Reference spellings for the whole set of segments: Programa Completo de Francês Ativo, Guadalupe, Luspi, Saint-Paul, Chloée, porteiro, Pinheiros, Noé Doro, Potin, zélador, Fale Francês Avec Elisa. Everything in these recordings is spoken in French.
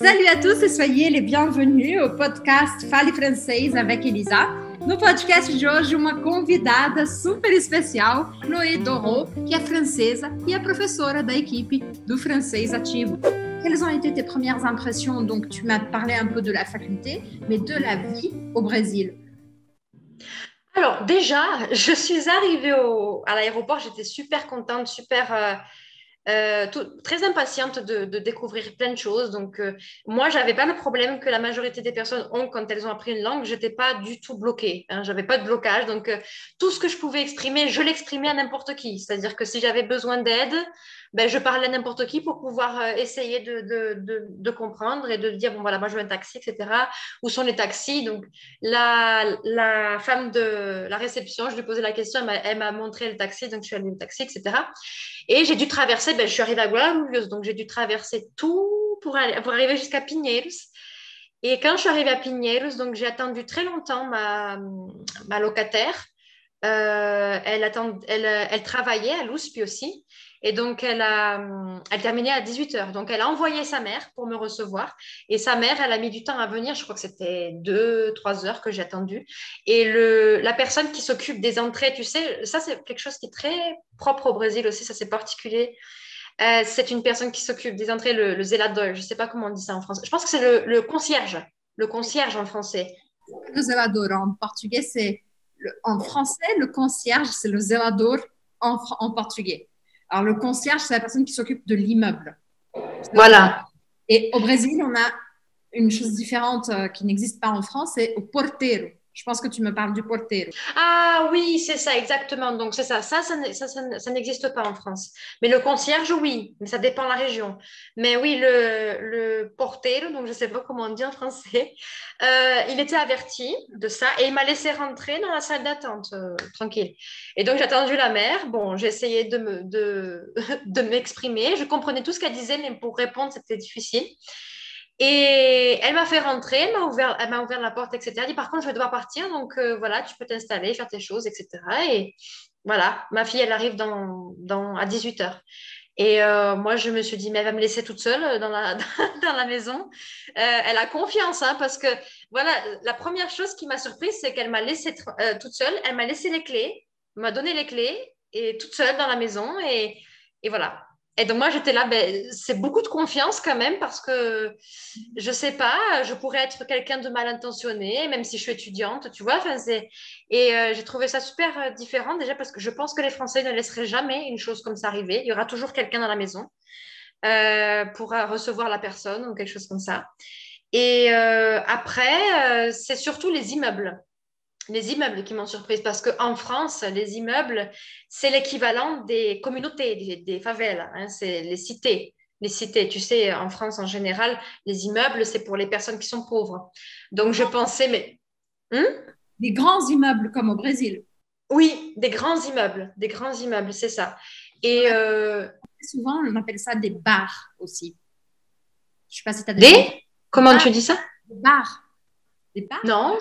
Salut à tous et soyez les bienvenus ao podcast Fale Francês Avec Elisa. No podcast de hoje, uma convidada super especial, Noé Doro, que é francesa e é professora da equipe do francês ativo. Quelles ont été tes premières impressions? Donc, tu m'as parlé un peu de la faculté, mais de la vie au Brésil. Alors déjà, je suis arrivée à l'aéroport, j'étais super contente, très impatiente de découvrir plein de choses. Donc moi, j'avais pas le problème que la majorité des personnes ont quand elles ont appris une langue. J'étais pas du tout bloquée, hein, j'avais pas de blocage. Donc tout ce que je pouvais exprimer, je l'exprimais à n'importe qui. C'est-à-dire que si j'avais besoin d'aide, je parlais à n'importe qui pour pouvoir essayer de comprendre et de dire bon voilà, moi je veux un taxi, etc. Où sont les taxis? Donc la femme de la réception, je lui posais la question, elle m'a montré le taxi, donc je suis allée au taxi, etc. Et j'ai dû traverser. Je suis arrivée à Guadalupe, donc j'ai dû traverser tout pour arriver jusqu'à Pinheiros. Et quand je suis arrivée à Pinheiros, donc j'ai attendu très longtemps ma locataire. Elle travaillait à Luspi aussi. Et donc, elle terminait à 18h. Donc, elle a envoyé sa mère pour me recevoir. Et sa mère, elle a mis du temps à venir. Je crois que c'était 2-3 heures que j'ai attendu. Et la personne qui s'occupe des entrées, tu sais, ça, c'est quelque chose qui est très propre au Brésil aussi. Ça, c'est particulier. C'est une personne qui s'occupe des entrées, le zélador. Je ne sais pas comment on dit ça en français. Je pense que c'est le concierge. Le concierge en français. Le zélador. En portugais, en français, le concierge, c'est le zélador en portugais. Alors, le concierge, c'est la personne qui s'occupe de l'immeuble. Voilà. Et au Brésil, on a une chose différente qui n'existe pas en France, c'est au porteiro. Je pense que tu me parles du porteiro. Ah oui, c'est ça, exactement. Donc, c'est ça. Ça n'existe pas en France. Mais le concierge, oui. Mais ça dépend de la région. Mais oui, le porteiro, donc je ne sais pas comment on dit en français, il était averti de ça et il m'a laissé rentrer dans la salle d'attente, tranquille. Et donc, j'ai attendu la mère. Bon, j'ai essayé de m'exprimer. Je comprenais tout ce qu'elle disait, mais pour répondre, c'était difficile. Et elle m'a fait rentrer, elle m'a ouvert la porte, etc. Elle dit par contre je vais devoir partir, donc voilà, tu peux t'installer, faire tes choses, etc. Et voilà, ma fille elle arrive à 18h. Et moi je me suis dit mais elle va me laisser toute seule dans la maison. Elle a confiance, hein, parce que voilà, la première chose qui m'a surprise c'est qu'elle m'a laissée toute seule, elle m'a laissé les clés, m'a donné les clés et toute seule dans la maison et voilà. Et donc, moi, j'étais là, c'est beaucoup de confiance quand même parce que, je sais pas, je pourrais être quelqu'un de mal intentionné, même si je suis étudiante, tu vois. J'ai trouvé ça super différent déjà parce que je pense que les Français ne laisseraient jamais une chose comme ça arriver. Il y aura toujours quelqu'un dans la maison pour recevoir la personne ou quelque chose comme ça. Et après, c'est surtout les immeubles. Les immeubles qui m'ont surprise parce qu'en France, les immeubles, c'est l'équivalent des communautés, des favelas, hein, c'est les cités. Les cités, tu sais, en France en général, les immeubles, c'est pour les personnes qui sont pauvres. Donc, je pensais, mais... Des grands immeubles comme au Brésil. Oui, des grands immeubles, c'est ça. Et souvent, on appelle ça des bars aussi. Je ne sais pas si tu as des... Comment tu dis ça? Des bars. Des bars? Non,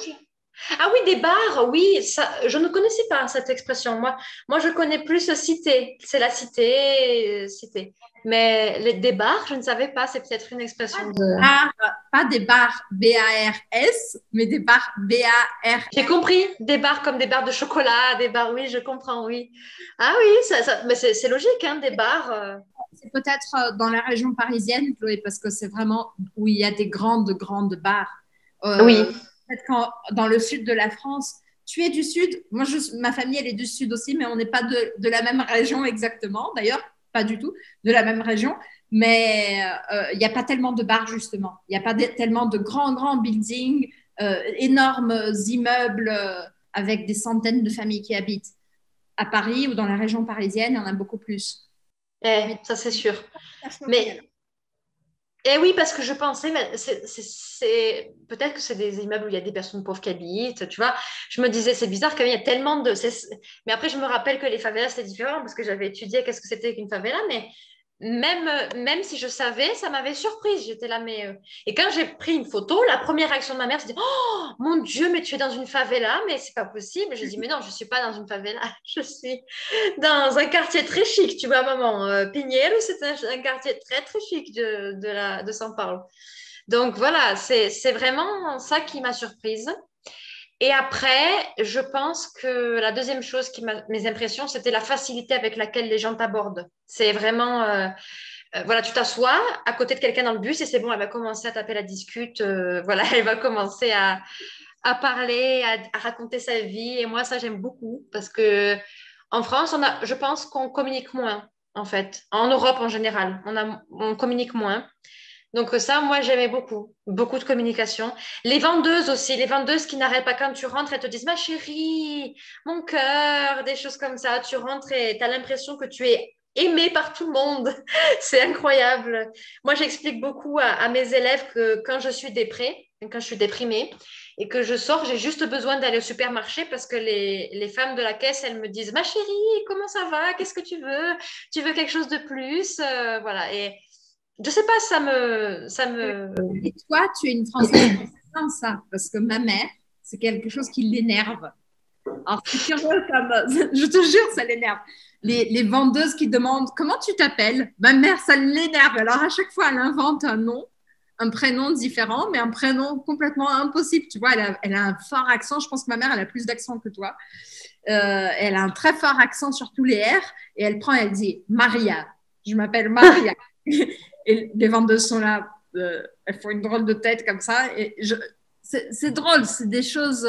Ah oui, des bars, oui, ça, je ne connaissais pas cette expression. Moi je connais plus cité, c'est la cité. Mais des bars, je ne savais pas, c'est peut-être une expression. Pas des bars B-A-R-S, mais des bars B-A-R-S. J'ai compris, des bars comme des bars de chocolat, des bars, oui, je comprends, oui. Ah oui, mais c'est logique, hein, des bars. C'est peut-être dans la région parisienne, Chloé, parce que c'est vraiment où il y a des grandes bars. Oui. Peut-être quand dans le sud de la France, tu es du sud, moi ma famille elle est du sud aussi, mais on n'est pas de la même région exactement, d'ailleurs pas du tout de la même région, mais il n'y a pas tellement de bars justement, il n'y a pas tellement de grands buildings, énormes immeubles avec des centaines de familles qui habitent à Paris ou dans la région parisienne, il y en a beaucoup plus. Ça c'est sûr, mais... Et oui, parce que je pensais, mais peut-être que c'est des immeubles où il y a des personnes pauvres qui habitent, tu vois. Je me disais, c'est bizarre quand même, il y a tellement de... Mais après, je me rappelle que les favelas, c'est différent parce que j'avais étudié qu'est-ce que c'était qu'une favela, mais même si je savais, ça m'avait surprise. J'étais là, mais... Et quand j'ai pris une photo, la première réaction de ma mère, c'était « Oh, mon Dieu, mais tu es dans une favela, mais c'est pas possible !» J'ai dit « Mais non, je suis pas dans une favela, je suis dans un quartier très chic, tu vois, maman. Pinheiros, c'est un quartier très, très chic de Saint-Paul. Donc voilà, c'est vraiment ça qui m'a surprise. Et après, je pense que la deuxième chose qui m'a, mes impressions, c'était la facilité avec laquelle les gens t'abordent. C'est vraiment, voilà, tu t'assois à côté de quelqu'un dans le bus et c'est bon, elle va commencer à taper la discute, voilà, elle va commencer à parler, à raconter sa vie. Et moi, ça, j'aime beaucoup parce que en France, je pense qu'on communique moins, en fait. En Europe, en général, on communique moins. Donc ça, moi, j'aimais beaucoup, beaucoup de communication. Les vendeuses aussi, les vendeuses qui n'arrêtent pas quand tu rentres, elles te disent « Ma chérie, mon cœur », des choses comme ça. Tu rentres et tu as l'impression que tu es aimée par tout le monde. C'est incroyable. Moi, j'explique beaucoup à mes élèves que quand je suis déprimée et que je sors, j'ai juste besoin d'aller au supermarché parce que les femmes de la caisse, elles me disent « Ma chérie, comment ça va? Qu'est-ce que tu veux? Tu veux quelque chose de plus ?» Voilà, et... Je sais pas, ça me. Et toi, tu es une Française dans ça, parce que ma mère, c'est quelque chose qui l'énerve. Alors, c'est curieux comme. Je te jure, ça l'énerve. Les vendeuses qui demandent comment tu t'appelles, ma mère, ça l'énerve. Alors, à chaque fois, elle invente un nom, un prénom différent, mais un prénom complètement impossible. Tu vois, elle a un fort accent. Je pense que ma mère, elle a plus d'accent que toi. Elle a un très fort accent sur tous les R. Et elle prend, elle dit Maria. Je m'appelle Maria. Et les vendeuses sont là, elles font une drôle de tête comme ça. Et c'est drôle, c'est des choses…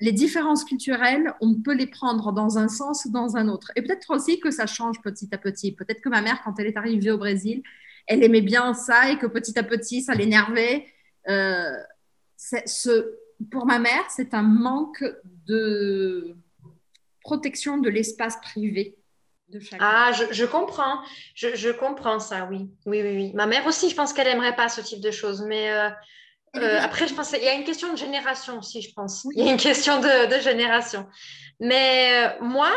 les différences culturelles, on peut les prendre dans un sens ou dans un autre. Et peut-être aussi que ça change petit à petit. Peut-être que ma mère, quand elle est arrivée au Brésil, elle aimait bien ça et que petit à petit, ça l'énervait. Pour ma mère, c'est un manque de protection de l'espace privé. Ah, je comprends ça, oui. Ma mère aussi, je pense qu'elle n'aimerait pas ce type de choses, mais après, je pense qu'il y a une question de génération aussi, je pense. Il y a une question de génération. Mais moi,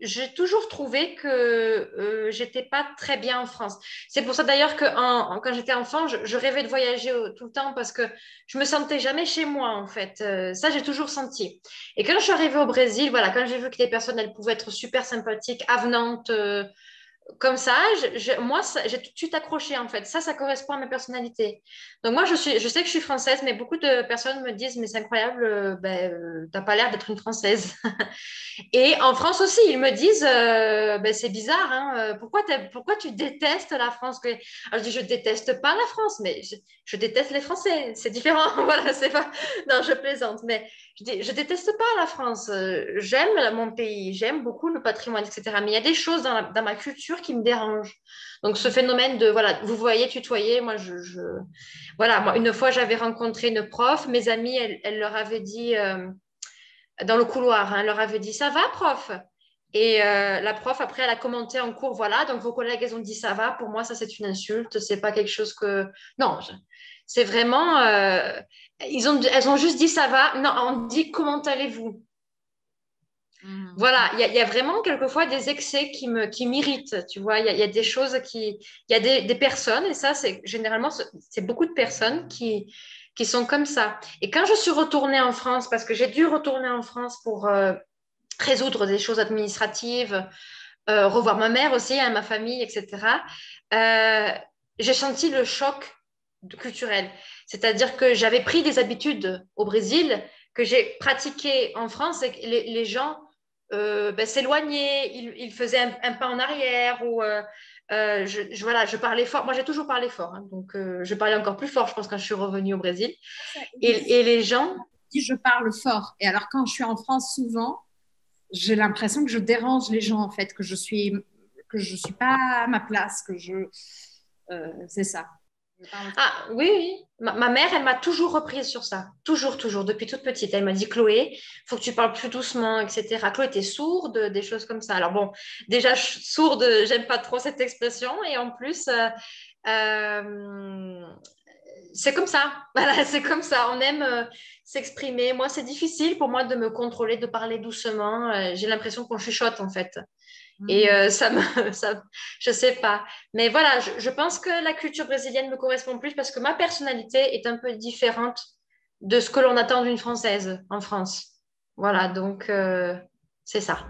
j'ai toujours trouvé que j'étais pas très bien en France. C'est pour ça d'ailleurs que quand j'étais enfant, je rêvais de voyager tout le temps parce que je me sentais jamais chez moi en fait. Ça, j'ai toujours senti. Et quand je suis arrivée au Brésil, voilà, quand j'ai vu que les personnes, elles pouvaient être super sympathiques, avenantes, comme ça, moi, j'ai tout de suite accroché en fait. Ça correspond à ma personnalité. Donc moi, je sais que je suis française, mais beaucoup de personnes me disent « Mais c'est incroyable, t'as pas l'air d'être une Française. » Et en France aussi, ils me disent « C'est bizarre, hein, pourquoi tu détestes la France ?» Alors, je dis « Je déteste pas la France, mais je déteste les Français. C'est différent. » Voilà, c'est pas... Non, je plaisante, mais je dis « Je déteste pas la France. J'aime mon pays, j'aime beaucoup le patrimoine, etc. » Mais il y a des choses dans ma culture qui me dérange. Donc ce phénomène de voilà, vous voyez, tutoyer, moi voilà, moi une fois j'avais rencontré une prof, mes amies elle leur avait dit dans le couloir, elle leur avait dit ça va prof. Et la prof après elle a commenté en cours voilà, donc vos collègues elles ont dit ça va, pour moi ça c'est une insulte, c'est pas quelque chose que non, c'est vraiment elles ont juste dit ça va. Non, on dit comment allez-vous. Voilà, il y a vraiment quelquefois des excès qui m'irritent, tu vois, il y a des choses il y a des personnes, et ça, c'est généralement, c'est beaucoup de personnes qui sont comme ça. Et quand je suis retournée en France, parce que j'ai dû retourner en France pour résoudre des choses administratives, revoir ma mère aussi, hein, ma famille, etc., j'ai senti le choc culturel. C'est-à-dire que j'avais pris des habitudes au Brésil que j'ai pratiquées en France et que les gens... s'éloigner, il faisait un pas en arrière ou voilà, je parlais fort. Moi, j'ai toujours parlé fort, hein, donc je parlais encore plus fort, je pense, quand je suis revenue au Brésil. Et les gens… Je parle fort. Et alors, quand je suis en France, souvent, j'ai l'impression que je dérange les gens, en fait, que je suis pas à ma place, que je… c'est ça. Ah oui, ma mère, elle m'a toujours reprise sur ça, toujours, depuis toute petite. Elle m'a dit, Chloé, il faut que tu parles plus doucement, etc. Chloé, t'es sourde, des choses comme ça. Alors bon, déjà, sourde, j'aime pas trop cette expression. Et en plus, c'est comme ça. Voilà, c'est comme ça. On aime s'exprimer. Moi, c'est difficile pour moi de me contrôler, de parler doucement. J'ai l'impression qu'on chuchote, en fait. Et je sais pas, mais voilà, je pense que la culture brésilienne me correspond plus parce que ma personnalité est un peu différente de ce que l'on attend d'une Française en France. Voilà, donc c'est ça.